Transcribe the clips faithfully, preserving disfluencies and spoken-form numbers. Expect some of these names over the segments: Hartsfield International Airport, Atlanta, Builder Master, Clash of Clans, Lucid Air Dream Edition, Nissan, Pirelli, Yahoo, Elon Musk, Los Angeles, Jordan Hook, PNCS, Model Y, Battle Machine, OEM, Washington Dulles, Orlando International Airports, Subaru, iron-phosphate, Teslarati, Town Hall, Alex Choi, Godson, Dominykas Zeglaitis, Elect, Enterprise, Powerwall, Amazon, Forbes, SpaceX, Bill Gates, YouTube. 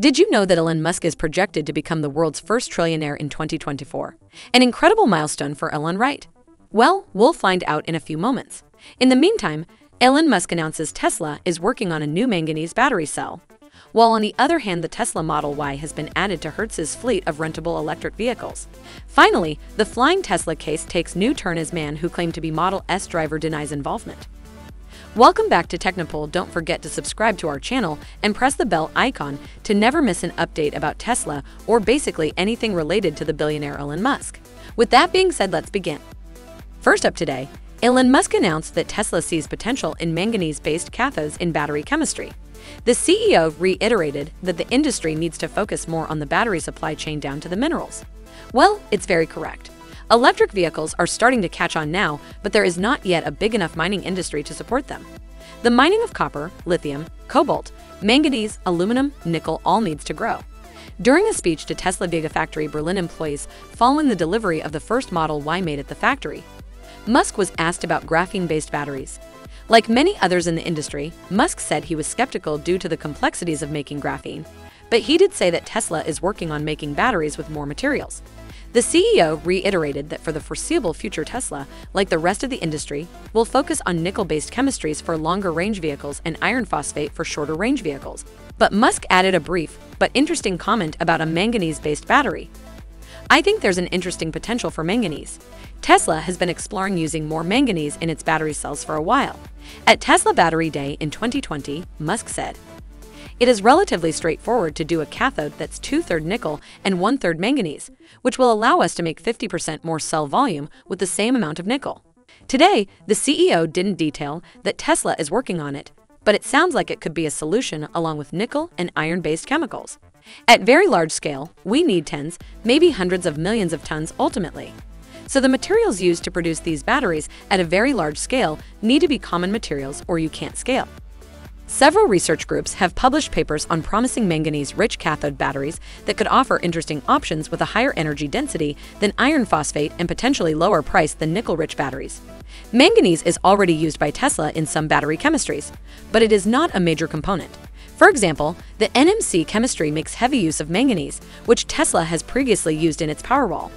Did you know that Elon Musk is projected to become the world's first trillionaire in twenty twenty-four? An incredible milestone for Elon, right? Well, we'll find out in a few moments. In the meantime, Elon Musk announces Tesla is working on a new manganese battery cell. While on the other hand, the Tesla Model Y has been added to Hertz's fleet of rentable electric vehicles. Finally, the flying Tesla case takes new turn as man who claimed to be Model S driver denies involvement. Welcome back to Technopole. Don't forget to subscribe to our channel and press the bell icon to never miss an update about Tesla or basically anything related to the billionaire Elon Musk. With that being said, let's begin. First up today, Elon Musk announced that Tesla sees potential in manganese-based cathodes in battery chemistry. The C E O reiterated that the industry needs to focus more on the battery supply chain down to the minerals. Well, it's very correct. Electric vehicles are starting to catch on now, but there is not yet a big enough mining industry to support them. The mining of copper, lithium, cobalt, manganese, aluminum, nickel all needs to grow. During a speech to Tesla Gigafactory Berlin employees following the delivery of the first Model Y made at the factory, Musk was asked about graphene-based batteries. Like many others in the industry, Musk said he was skeptical due to the complexities of making graphene, but he did say that Tesla is working on making batteries with more materials. The C E O reiterated that for the foreseeable future, Tesla, like the rest of the industry, will focus on nickel-based chemistries for longer-range vehicles and iron phosphate for shorter-range vehicles. But Musk added a brief but interesting comment about a manganese-based battery. I think there's an interesting potential for manganese. Tesla has been exploring using more manganese in its battery cells for a while. At Tesla Battery Day in twenty twenty, Musk said, "It is relatively straightforward to do a cathode that's two-thirds nickel and one-third manganese, which will allow us to make fifty percent more cell volume with the same amount of nickel." Today, the C E O didn't detail that Tesla is working on it, but it sounds like it could be a solution along with nickel and iron-based chemicals. At very large scale, we need tens, maybe hundreds of millions of tons ultimately. So the materials used to produce these batteries at a very large scale need to be common materials or you can't scale. Several research groups have published papers on promising manganese-rich cathode batteries that could offer interesting options with a higher energy density than iron phosphate and potentially lower price than nickel-rich batteries. Manganese is already used by Tesla in some battery chemistries, but it is not a major component. For example, the N M C chemistry makes heavy use of manganese, which Tesla has previously used in its Powerwall.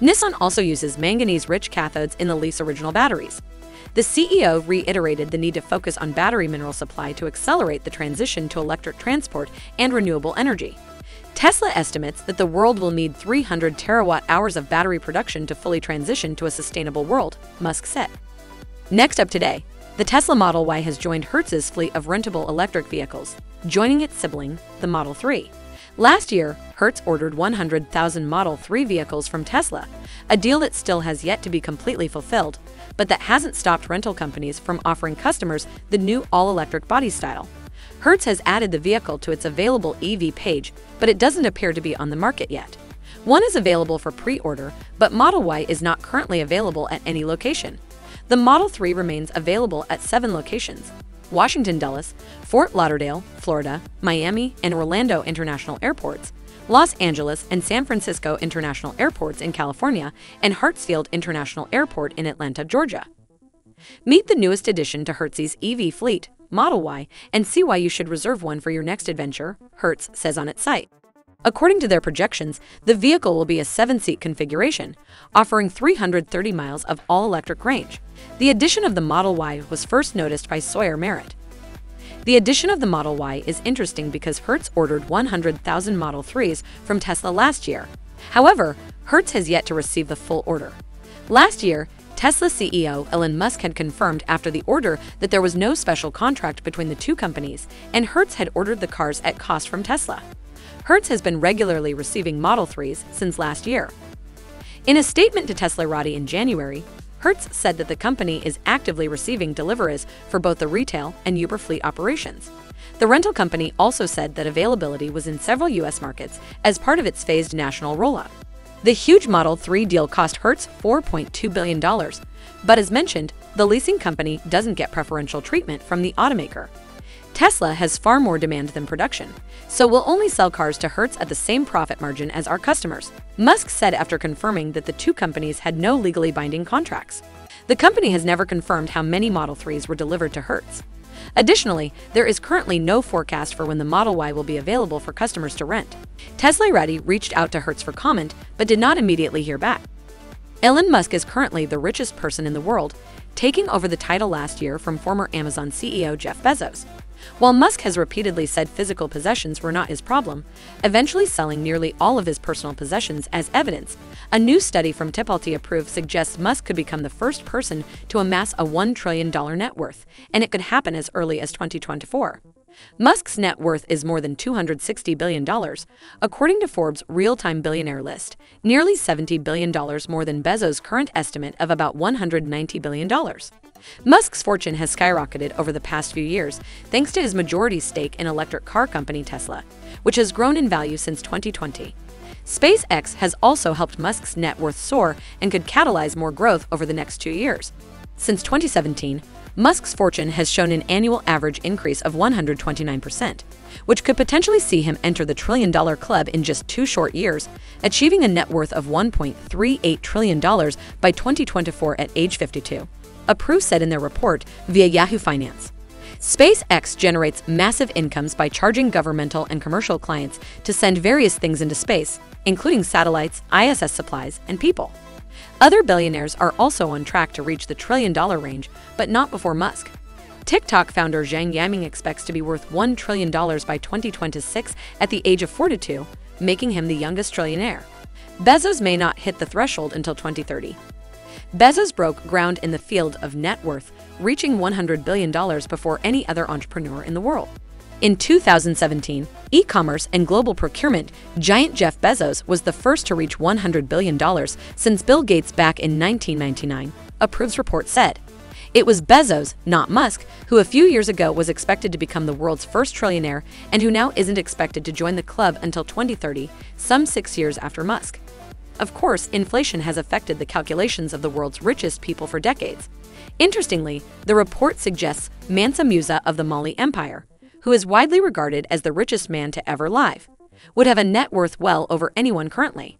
Nissan also uses manganese-rich cathodes in the Leaf's original batteries. The C E O reiterated the need to focus on battery mineral supply to accelerate the transition to electric transport and renewable energy. Tesla estimates that the world will need three hundred terawatt hours of battery production to fully transition to a sustainable world, Musk said. Next up today, the Tesla Model Y has joined Hertz's fleet of rentable electric vehicles, joining its sibling, the Model three. Last year, Hertz ordered one hundred thousand Model three vehicles from Tesla, a deal that still has yet to be completely fulfilled, but that hasn't stopped rental companies from offering customers the new all-electric body style. Hertz has added the vehicle to its available E V page, but it doesn't appear to be on the market yet. One is available for pre-order, but Model Y is not currently available at any location. The Model three remains available at seven locations: Washington Dulles, Fort Lauderdale, Florida, Miami, and Orlando International Airports, Los Angeles and San Francisco International Airports in California, and Hartsfield International Airport in Atlanta, Georgia. Meet the newest addition to Hertz's E V fleet, Model Y, and see why you should reserve one for your next adventure, Hertz says on its site. According to their projections, the vehicle will be a seven-seat configuration, offering three hundred thirty miles of all-electric range. The addition of the Model Y was first noticed by Sawyer Merritt. The addition of the Model Y is interesting because Hertz ordered one hundred thousand Model threes from Tesla last year. However, Hertz has yet to receive the full order. Last year, Tesla C E O Elon Musk had confirmed after the order that there was no special contract between the two companies, and Hertz had ordered the cars at cost from Tesla. Hertz has been regularly receiving Model threes since last year. In a statement to Teslarati in January, Hertz said that the company is actively receiving deliveries for both the retail and Uber fleet operations. The rental company also said that availability was in several U S markets as part of its phased national rollout. The huge Model three deal cost Hertz four point two billion dollars, but as mentioned, the leasing company doesn't get preferential treatment from the automaker. Tesla has far more demand than production, so we'll only sell cars to Hertz at the same profit margin as our customers, Musk said after confirming that the two companies had no legally binding contracts. The company has never confirmed how many Model threes were delivered to Hertz. Additionally, there is currently no forecast for when the Model Y will be available for customers to rent. Teslarati reached out to Hertz for comment, but did not immediately hear back. Elon Musk is currently the richest person in the world, taking over the title last year from former Amazon C E O Jeff Bezos. While Musk has repeatedly said physical possessions were not his problem, eventually selling nearly all of his personal possessions as evidence, a new study from Tipalti Approved suggests Musk could become the first person to amass a one trillion dollar net worth, and it could happen as early as twenty twenty-four. Musk's net worth is more than two hundred sixty billion dollars, according to Forbes' real-time billionaire list, nearly seventy billion dollars more than Bezos' current estimate of about one hundred ninety billion dollars. Musk's fortune has skyrocketed over the past few years thanks to his majority stake in electric car company Tesla, which has grown in value since twenty twenty. SpaceX has also helped Musk's net worth soar and could catalyze more growth over the next two years. Since twenty seventeen, Musk's fortune has shown an annual average increase of one hundred twenty-nine percent, which could potentially see him enter the trillion-dollar club in just two short years, achieving a net worth of one point three eight trillion dollars by twenty twenty-four at age fifty-two. Approved said in their report via Yahoo Finance. SpaceX generates massive incomes by charging governmental and commercial clients to send various things into space, including satellites, I S S supplies, and people. Other billionaires are also on track to reach the trillion-dollar range, but not before Musk. TikTok founder Zhang Yiming expects to be worth one trillion dollars by twenty twenty-six at the age of forty-two, making him the youngest trillionaire. Bezos may not hit the threshold until twenty thirty. Bezos broke ground in the field of net worth, reaching one hundred billion dollars before any other entrepreneur in the world. In two thousand seventeen, e-commerce and global procurement giant Jeff Bezos was the first to reach one hundred billion dollars since Bill Gates back in nineteen ninety-nine, Approved's report said. It was Bezos, not Musk, who a few years ago was expected to become the world's first trillionaire and who now isn't expected to join the club until twenty thirty, some six years after Musk. Of course, inflation has affected the calculations of the world's richest people for decades. Interestingly, the report suggests Mansa Musa of the Mali Empire, who is widely regarded as the richest man to ever live, would have a net worth well over anyone currently.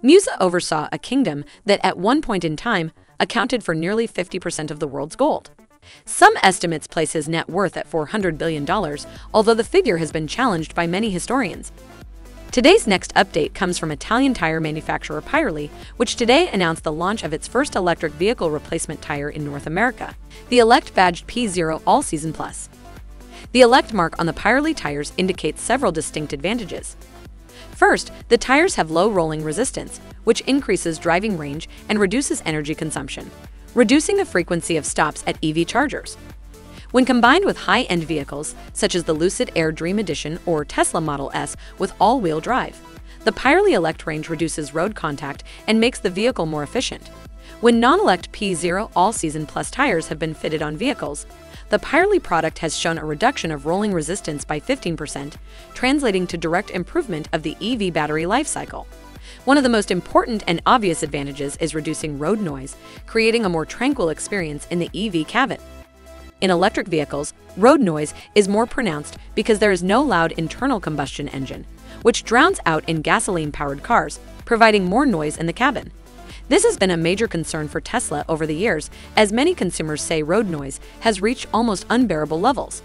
Musa oversaw a kingdom that at one point in time accounted for nearly fifty percent of the world's gold. Some estimates place his net worth at four hundred billion dollars, although the figure has been challenged by many historians. Today's next update comes from Italian tire manufacturer Pirelli, which today announced the launch of its first electric vehicle replacement tire in North America, the Elect badged P zero All Season Plus. The Elect mark on the Pirelli tires indicates several distinct advantages. First, the tires have low rolling resistance, which increases driving range and reduces energy consumption, reducing the frequency of stops at E V chargers. When combined with high-end vehicles, such as the Lucid Air Dream Edition or Tesla Model S with all-wheel drive, the Pirelli Elect range reduces road contact and makes the vehicle more efficient. When non-Elect P zero All-Season Plus tires have been fitted on vehicles, the Pirelli product has shown a reduction of rolling resistance by fifteen percent, translating to direct improvement of the E V battery life cycle. One of the most important and obvious advantages is reducing road noise, creating a more tranquil experience in the E V cabin. In electric vehicles, road noise is more pronounced because there is no loud internal combustion engine, which drowns out in gasoline-powered cars, providing more noise in the cabin. This has been a major concern for Tesla over the years, as many consumers say road noise has reached almost unbearable levels.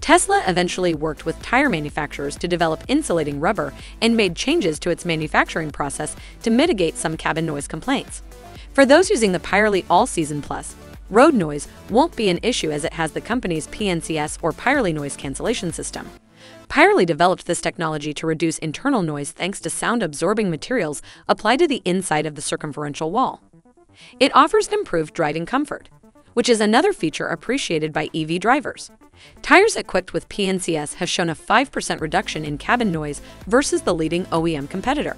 Tesla eventually worked with tire manufacturers to develop insulating rubber and made changes to its manufacturing process to mitigate some cabin noise complaints. For those using the Pirelli All-Season Plus, road noise won't be an issue as it has the company's P N C S or Pirelli noise cancellation system. Pirelli developed this technology to reduce internal noise thanks to sound-absorbing materials applied to the inside of the circumferential wall. It offers an improved driving comfort, which is another feature appreciated by E V drivers. Tires equipped with P N C S have shown a five percent reduction in cabin noise versus the leading O E M competitor.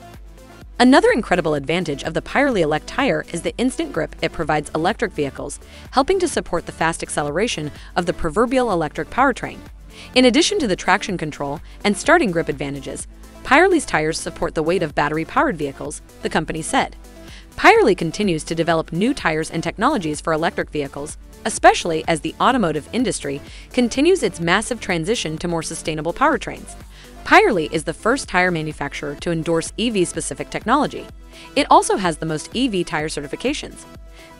Another incredible advantage of the Pirelli Elect tire is the instant grip it provides electric vehicles, helping to support the fast acceleration of the proverbial electric powertrain. In addition to the traction control and starting grip advantages, Pirelli's tires support the weight of battery-powered vehicles, the company said. Pirelli continues to develop new tires and technologies for electric vehicles, especially as the automotive industry continues its massive transition to more sustainable powertrains. Pirelli is the first tire manufacturer to endorse E V-specific technology. It also has the most E V tire certifications.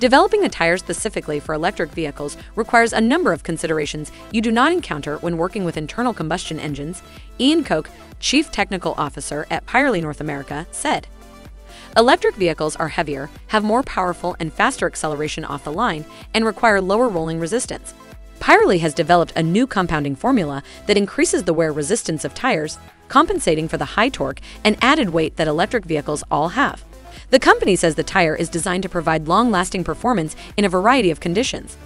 Developing a tire specifically for electric vehicles requires a number of considerations you do not encounter when working with internal combustion engines, Ian Koch, Chief Technical Officer at Pirelli North America, said. Electric vehicles are heavier, have more powerful and faster acceleration off the line, and require lower rolling resistance. Pirelli has developed a new compounding formula that increases the wear resistance of tires, compensating for the high torque and added weight that electric vehicles all have. The company says the tire is designed to provide long-lasting performance in a variety of conditions.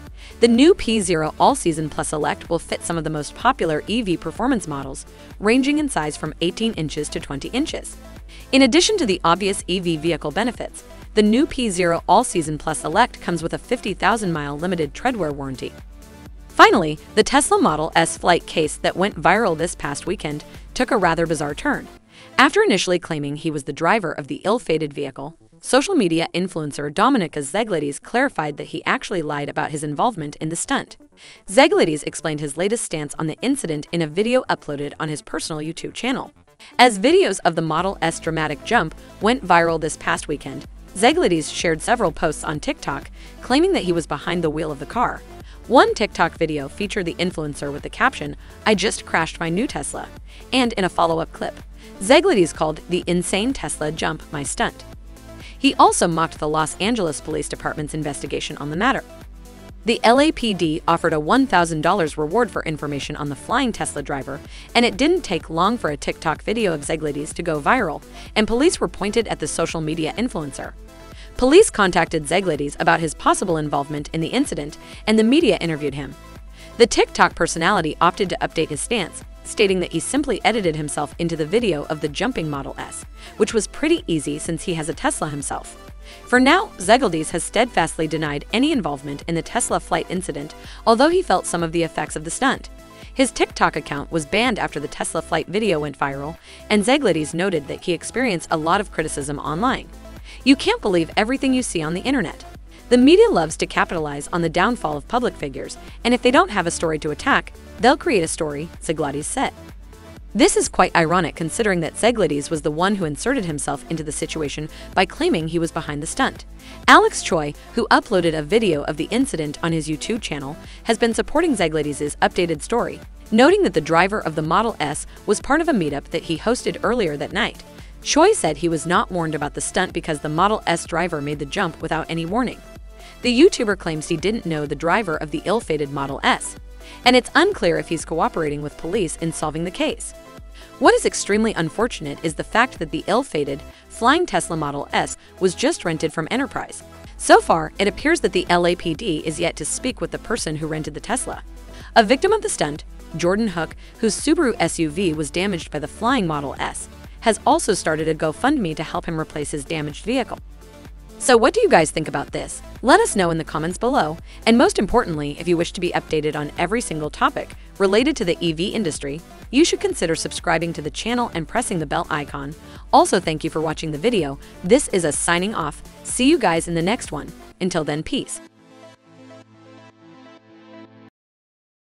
The new P zero All-Season Plus Elect will fit some of the most popular E V performance models, ranging in size from eighteen inches to twenty inches. In addition to the obvious E V vehicle benefits, the new P zero All-Season Plus Elect comes with a fifty thousand mile limited treadwear warranty. Finally, the Tesla Model S flight case that went viral this past weekend took a rather bizarre turn. After initially claiming he was the driver of the ill-fated vehicle, social media influencer Dominykas Zeglaitis clarified that he actually lied about his involvement in the stunt. Zeglaitis explained his latest stance on the incident in a video uploaded on his personal YouTube channel. As videos of the Model S dramatic jump went viral this past weekend, Zeglaitis shared several posts on TikTok claiming that he was behind the wheel of the car. One TikTok video featured the influencer with the caption, "I just crashed my new Tesla," and in a follow-up clip, Zeglaitis called the insane Tesla jump my stunt. He also mocked the Los Angeles Police Department's investigation on the matter. The L A P D offered a one thousand dollar reward for information on the flying Tesla driver, and it didn't take long for a TikTok video of Zeglaitis to go viral, and police were pointed at the social media influencer. Police contacted Zeglaitis about his possible involvement in the incident, and the media interviewed him. The TikTok personality opted to update his stance, stating that he simply edited himself into the video of the jumping Model S, which was pretty easy since he has a Tesla himself. For now, Zeglaitis has steadfastly denied any involvement in the Tesla flight incident, although he felt some of the effects of the stunt. His TikTok account was banned after the Tesla flight video went viral, and Zeglaitis noted that he experienced a lot of criticism online. You can't believe everything you see on the internet. The media loves to capitalize on the downfall of public figures, and if they don't have a story to attack, they'll create a story, Zeglaitis said. This is quite ironic considering that Zeglaitis was the one who inserted himself into the situation by claiming he was behind the stunt. Alex Choi, who uploaded a video of the incident on his YouTube channel, has been supporting Zeglaitis' updated story, noting that the driver of the Model S was part of a meetup that he hosted earlier that night. Choi said he was not warned about the stunt because the Model S driver made the jump without any warning. The YouTuber claims he didn't know the driver of the ill-fated Model S, and it's unclear if he's cooperating with police in solving the case. What is extremely unfortunate is the fact that the ill-fated, flying Tesla Model S was just rented from Enterprise. So far, it appears that the L A P D is yet to speak with the person who rented the Tesla. A victim of the stunt, Jordan Hook, whose Subaru S U V was damaged by the flying Model S, has also started a GoFundMe to help him replace his damaged vehicle. So what do you guys think about this? Let us know in the comments below, and most importantly, if you wish to be updated on every single topic related to the E V industry, you should consider subscribing to the channel and pressing the bell icon. Also, thank you for watching the video. This is us signing off. See you guys in the next one. Until then, peace.